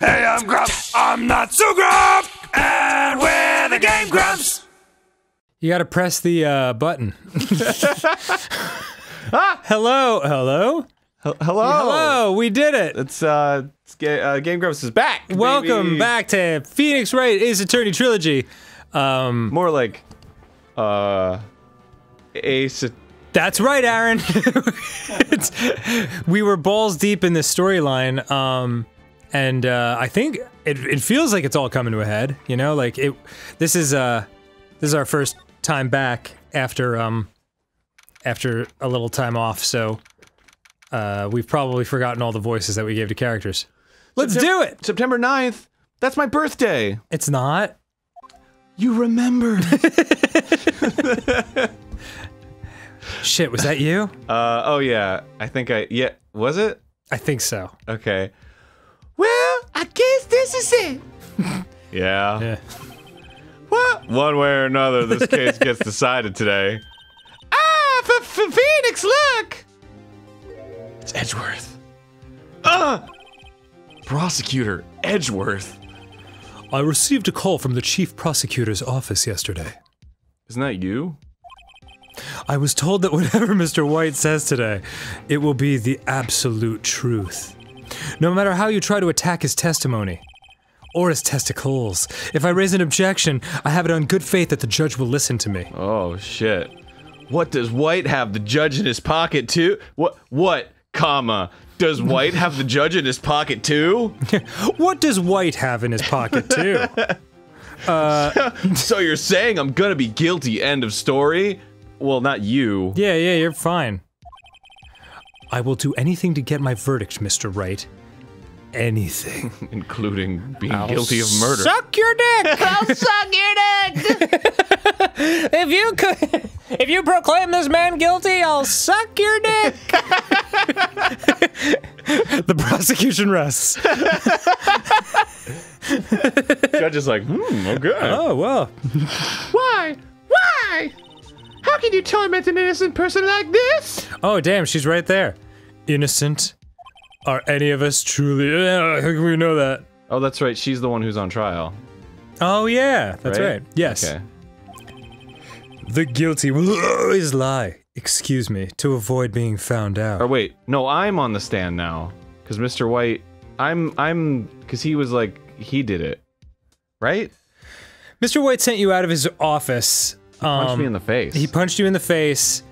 Hey, I'm Grumps. I'm not so Grump, and we're the Game Grumps. You gotta press the button. Ah! Hello, hello, hello. We did it. It's Game Grumps is back. Welcome back to Phoenix Wright Ace Attorney Trilogy. More like, Ace. That's right, Aaron. We were balls deep in this storyline. And I think it feels like it's all coming to a head, you know, like this is our first time back after after a little time off, so we've probably forgotten all the voices that we gave to characters. Let's do it. September 9th. That's my birthday. It's not. You remember. Shit, was that you? Oh yeah. Yeah, was it? I think so. Okay. Well, I guess this is it. Yeah. Yeah. Well, one way or another, this case gets decided today. Ah, for Phoenix, look! It's Edgeworth. Prosecutor Edgeworth. I received a call from the chief prosecutor's office yesterday. Isn't that you? I was told that whatever Mr. White says today, it will be the absolute truth. No matter how you try to attack his testimony, or his testicles, if I raise an objection, I have it on good faith that the judge will listen to me. Oh, shit. What does White have the judge in his pocket, too? Does White have the judge in his pocket, too? What does White have in his pocket, too? So you're saying I'm gonna be guilty, end of story? Well, not you. Yeah, you're fine. I will do anything to get my verdict, Mr. Wright. Anything. Including being guilty of murder. Suck your dick! I'll suck your dick! If you proclaim this man guilty, I'll suck your dick! The prosecution rests. Judge is like, okay. Oh, well. Why? Why? How can you torment an innocent person like this? Oh, damn, she's right there. Innocent? Are any of us truly? I think we know that. Oh, that's right. She's the one who's on trial. Oh, yeah. That's right. Yes. Okay. The guilty will always lie. Excuse me, to avoid being found out. Or wait, no, I'm on the stand now. Because Mr. White, because he was like, he did it. Right? Mr. White sent you out of his office. He punched me in the face. He punched you in the face.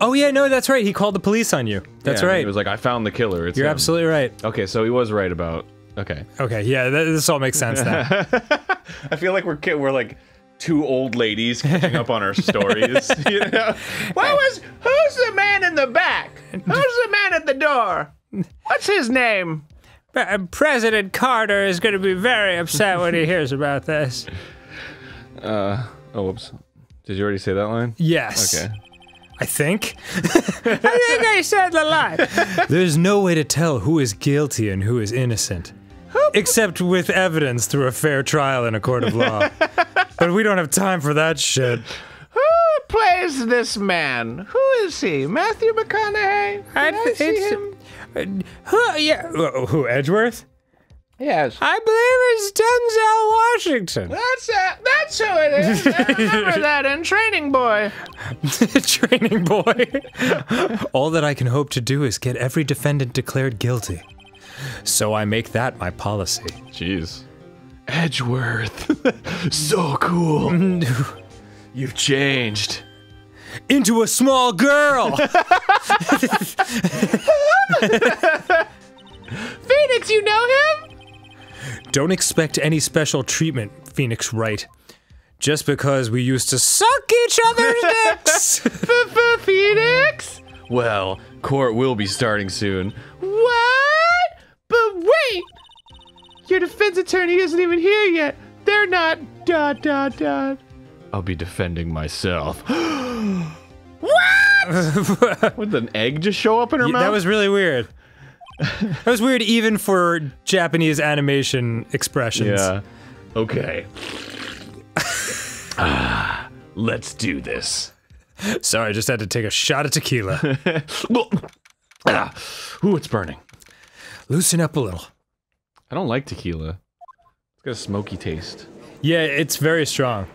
Oh yeah, no, that's right. He called the police on you. That's right. He was like, I found the killer. It's him. You're absolutely right. Okay, so he was right about. Okay. Okay. Yeah, this all makes sense now. I feel like we're like two old ladies catching up on our stories. You know? Who's the man in the back? Who's the man at the door? What's his name? President Carter is going to be very upset when he hears about this. Oh, whoops. Did you already say that line? Yes. Okay. I think. I think I said the line. There's no way to tell who is guilty and who is innocent. Except with evidence through a fair trial in a court of law. But we don't have time for that shit. Who plays this man? Who is he? Matthew McConaughey? I see him. Who, Edgeworth? Yes. I believe it's Denzel Washington. That's who it is. I remember that in Training Boy. Training Boy. All that I can hope to do is get every defendant declared guilty. So I make that my policy. Jeez. Edgeworth. So cool. You've changed. Into a small girl. Phoenix, you know him? Don't expect any special treatment, Phoenix Wright. Just because we used to suck each other's dicks! Phoenix? Well, court will be starting soon. What? But wait! Your defense attorney isn't even here yet. They're not... ... I'll be defending myself. What? Would an egg just show up in her mouth? That was really weird. That was weird even for Japanese animation expressions. Yeah. Okay. Let's do this. Sorry, I just had to take a shot of tequila. Ooh, it's burning. Loosen up a little. I don't like tequila. It's got a smoky taste. Yeah, it's very strong.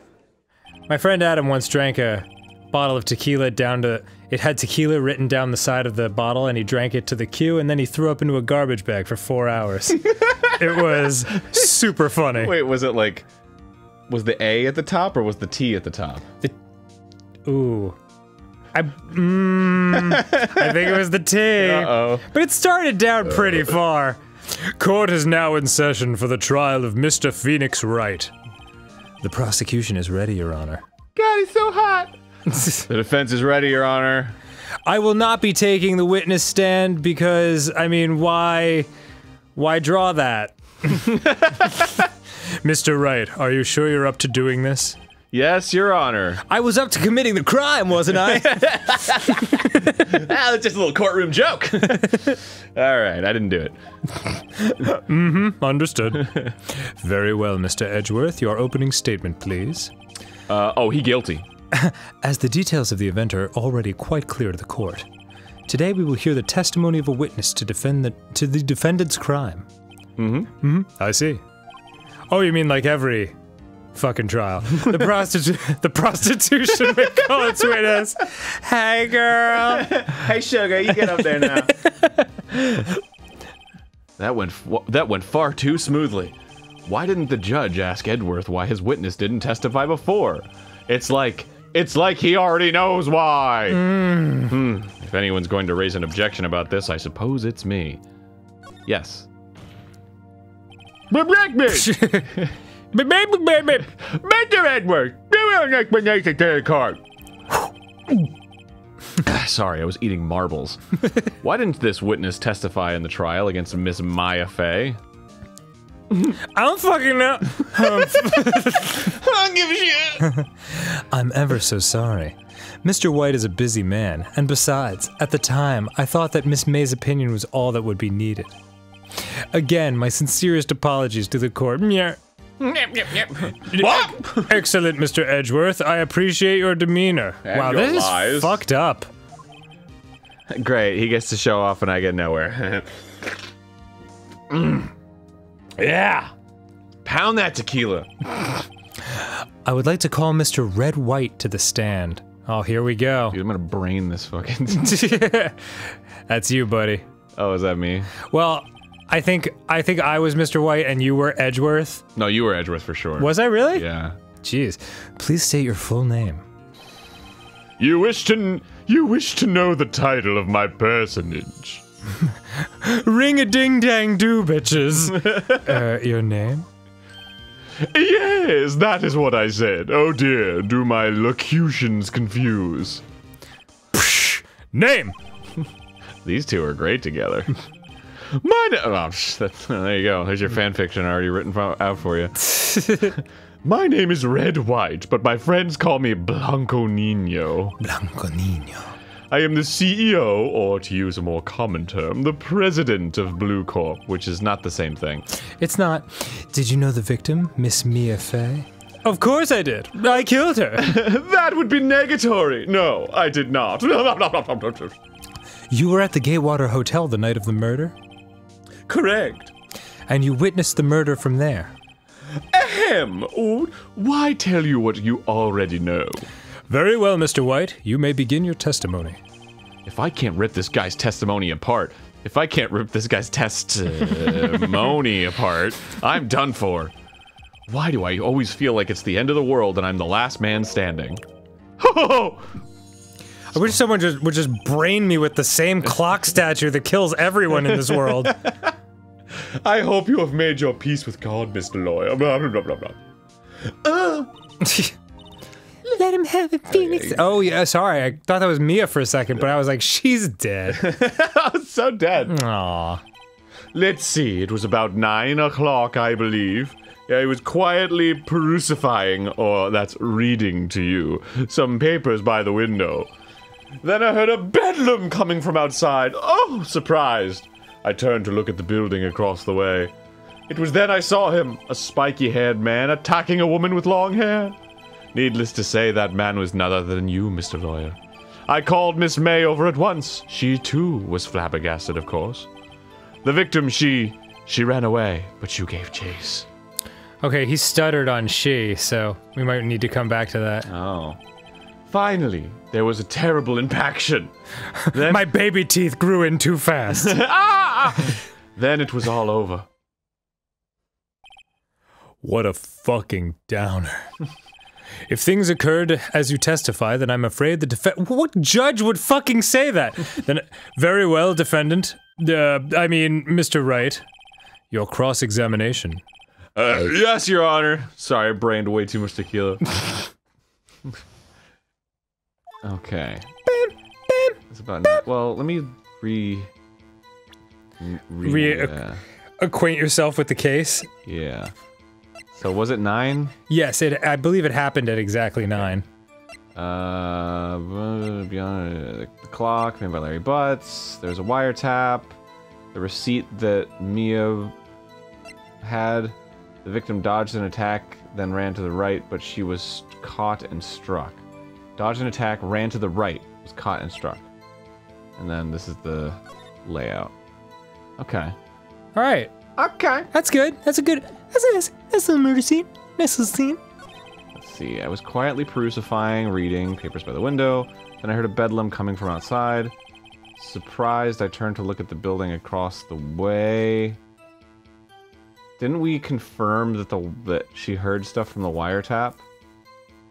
My friend Adam once drank a bottle of tequila down to... It had tequila written down the side of the bottle, and he drank it to the queue, and then he threw up into a garbage bag for 4 hours. It was super funny. Wait, was it like... Was the A at the top, or was the T at the top? Ooh. I think it was the T. Uh-oh. But it started down pretty far. Court is now in session for the trial of Mr. Phoenix Wright. The prosecution is ready, Your Honor. God, he's so hot! The defense is ready, Your Honor. I will not be taking the witness stand because, I mean, why draw that? Mr. Wright, are you sure you're up to doing this? Yes, Your Honor. I was up to committing the crime, wasn't I? That's just a little courtroom joke. Alright, I didn't do it. Mm-hmm, understood. Very well, Mr. Edgeworth, your opening statement, please. Oh, he guilty. As the details of the event are already quite clear to the court, today we will hear the testimony of a witness to defend the defendant's crime. Mm-hmm. Mm-hmm. I see. Oh, you mean like every... fucking trial. The prostitution would call its witness. Hey, girl. Hey, sugar. You get up there now. That went far too smoothly. Why didn't the judge ask Edgeworth why his witness didn't testify before? It's like he already knows why. If anyone's going to raise an objection about this, I suppose it's me. Yes. But black me. Mr. Edgeworth, do an explanation to the court. Sorry, I was eating marbles. Why didn't this witness testify in the trial against Miss Maya Fey? I don't fucking know. I don't give a shit. I'm ever so sorry. Mr. White is a busy man, and besides, at the time, I thought that Miss May's opinion was all that would be needed. Again, my sincerest apologies to the court. What? Excellent, Mr. Edgeworth. I appreciate your demeanor. And wow, your this lies. Is fucked up. Great, he gets to show off and I get nowhere. Yeah! Pound that tequila. I would like to call Mr. Red White to the stand. Oh, here we go. Dude, I'm gonna brain this fucking... That's you, buddy. Oh, is that me? Well... I think I was Mr. White and you were Edgeworth. No, you were Edgeworth for sure. Was I really? Yeah. Jeez. Please state your full name. You wish to know the title of my personage. Ring-a-ding-dang-doo, bitches. Your name? Yes, that is what I said. Oh dear, do my locutions confuse? Psh, name! These two are great together. There you go. There's your fan fiction already written out for you. My name is Red White, but my friends call me Blanco Nino. Blanco Nino. I am the CEO, or to use a more common term, the president of Blue Corp, which is not the same thing. It's not. Did you know the victim, Miss Mia Fey? Of course I did. I killed her. That would be negatory. No, I did not. You were at the Gaywater Hotel the night of the murder? Correct. And you witnessed the murder from there. Ahem! Why tell you what you already know? Very well, Mr. White. You may begin your testimony. If I can't rip this guy's testimony apart, I'm done for. Why do I always feel like it's the end of the world and I'm the last man standing? Ho ho ho! I wish someone would just brain me with the same clock statue that kills everyone in this world. I hope you have made your peace with God, Mr. Lawyer. Blah, blah, blah, blah, blah. Let him have it, Phoenix. Oh, yeah, sorry. I thought that was Mia for a second, but I was like, she's dead. I was so dead. Aww. Let's see. It was about 9 o'clock, I believe. I was quietly perusifying, or that's reading to you, some papers by the window. Then I heard a bedlam coming from outside. Oh, surprised. I turned to look at the building across the way. It was then I saw him, a spiky-haired man attacking a woman with long hair. Needless to say, that man was none other than you, Mr. Lawyer. I called Miss May over at once. She, too, was flabbergasted, of course. The victim, she She ran away, but you gave chase. Okay, he stuttered on she, so we might need to come back to that. Oh. Finally, there was a terrible impaction. Then... My baby teeth grew in too fast. Ah! Then it was all over. What a fucking downer. If things occurred as you testify, then I'm afraid the what judge would fucking say that? Then, very well, defendant. I mean, Mr. Wright. Your cross-examination. Yes, Your Honor. Sorry, I brained way too much tequila. Okay. That's about it. Well, let me acquaint yourself with the case. Yeah. So was it 9? Yes, I believe it happened at exactly 9. Beyond the clock, made by Larry Butz. There's a wiretap. The receipt that Mia had. The victim dodged an attack, then ran to the right, but she was caught and struck. Dodged an attack, ran to the right, was caught and struck. And then this is the layout. Okay. All right. Okay. That's good. That's a good. That's a murder scene. Nice little scene. Let's see. I was quietly perusifying, reading papers by the window. Then I heard a bedlam coming from outside. Surprised, I turned to look at the building across the way. Didn't we confirm that that she heard stuff from the wiretap?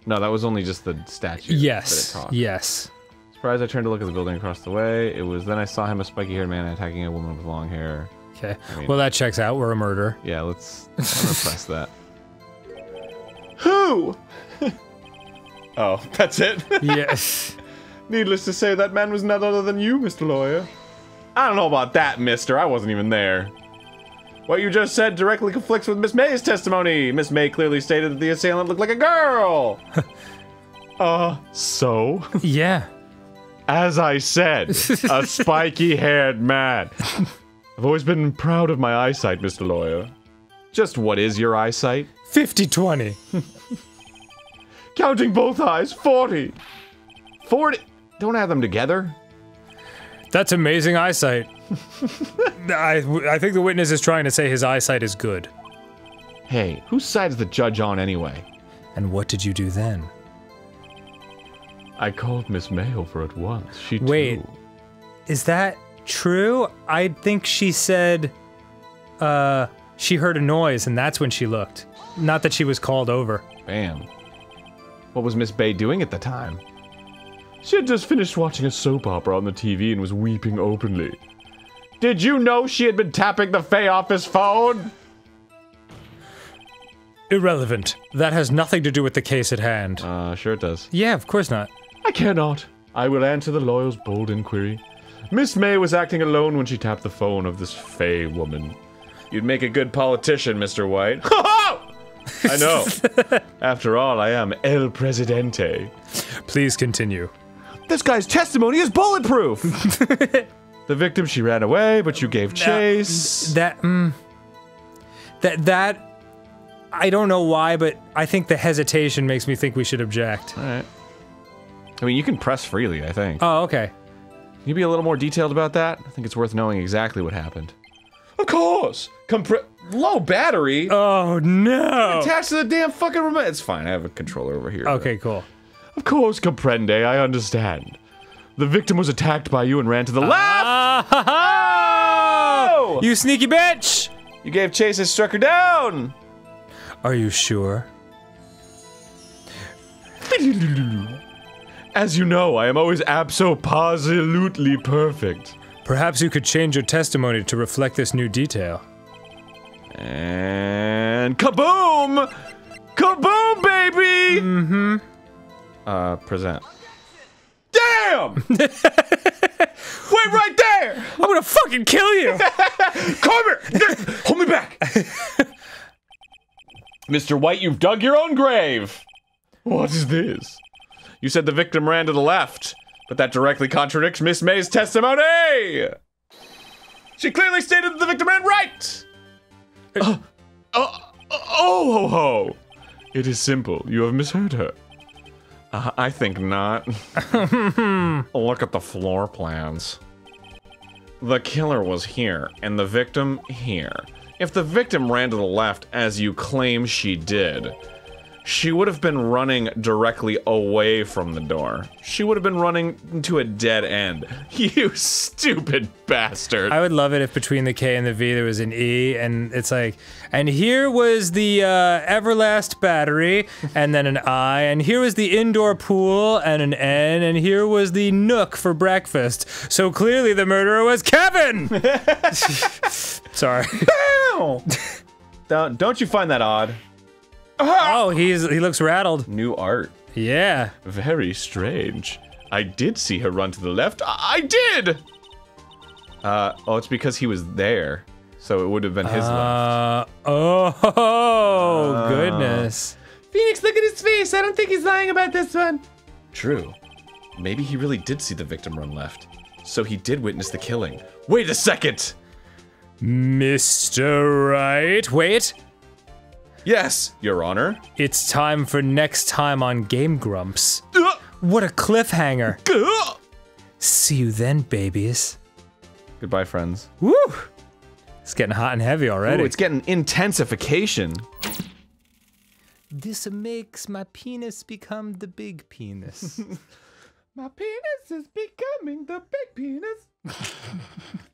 No, that was only just the statue. Yes. That it talked. Yes. Surprised, I turned to look at the building across the way. It was then I saw him, a spiky-haired man attacking a woman with long hair. Okay. I mean, well, that checks out. We're a murderer. Yeah, let's repress that. Who? Oh, that's it? Yes. Needless to say, that man was none other than you, Mr. Lawyer. I don't know about that, mister. I wasn't even there. What you just said directly conflicts with Miss May's testimony. Miss May clearly stated that the assailant looked like a girl. So? Yeah. As I said, a spiky-haired man. I've always been proud of my eyesight, Mr. Lawyer. Just what is your eyesight? 50-20. Counting both eyes, 40. 40? Don't add them together. That's amazing eyesight. I think the witness is trying to say his eyesight is good. Hey, whose side is the judge on anyway? And what did you do then? I called Miss May over at once. She too. Wait, is that... true? I think she said, she heard a noise and that's when she looked. Not that she was called over. Bam. What was Miss Bay doing at the time? She had just finished watching a soap opera on the TV and was weeping openly. Did you know she had been tapping the Fey office phone? Irrelevant. That has nothing to do with the case at hand. Sure it does. Yeah, of course not. I cannot. I will answer the lawyer's bold inquiry. Miss May was acting alone when she tapped the phone of this Fey woman. You'd make a good politician, Mr. White. I know. After all, I am El Presidente. Please continue. This guy's testimony is bulletproof! The victim, she ran away, but you gave chase. I don't know why, but I think the hesitation makes me think we should object. Alright. I mean, you can press freely, I think. Oh, okay. Can you be a little more detailed about that? I think it's worth knowing exactly what happened. Of course! Low battery! Oh, no! Attached to the damn fucking remote! It's fine, I have a controller over here. Okay, but... cool. Of course, comprende, I understand. The victim was attacked by you and ran to the left! Oh! You sneaky bitch! You gave chase and struck her down! Are you sure? As you know, I am always absolutely perfect. Perhaps you could change your testimony to reflect this new detail. And... kaboom! Kaboom, baby! Mm-hmm. Present. Damn! Wait right there! I'm gonna fucking kill you! Come here! Hold me back! Mr. White, you've dug your own grave! What is this? You said the victim ran to the left, but that directly contradicts Miss May's testimony! She clearly stated that the victim ran right! Oh, ho, ho! It is simple. You have misheard her. I think not. Look at the floor plans. The killer was here, and the victim here. If the victim ran to the left, as you claim she did, she would have been running directly away from the door. She would have been running to a dead end. You stupid bastard. I would love it if between the K and the V there was an E, and it's like, and here was the Everlast battery, and then an I, and here was the indoor pool, and an N, and here was the Nook for breakfast. So clearly the murderer was Kevin! Sorry. Don't you find that odd? Oh, he looks rattled. New art. Yeah. Very strange. I did see her run to the left. I did! Oh, it's because he was there. So it would have been his left. Oh, goodness. Phoenix, look at his face. I don't think he's lying about this one. True. Maybe he really did see the victim run left. So he did witness the killing. Wait a second! Mr. Wright, wait. Yes, Your Honor. It's time for next time on Game Grumps. What a cliffhanger. See you then, babies. Goodbye, friends. Woo! It's getting hot and heavy already. Ooh, it's getting intensification. This makes my penis become the big penis. My penis is becoming the big penis.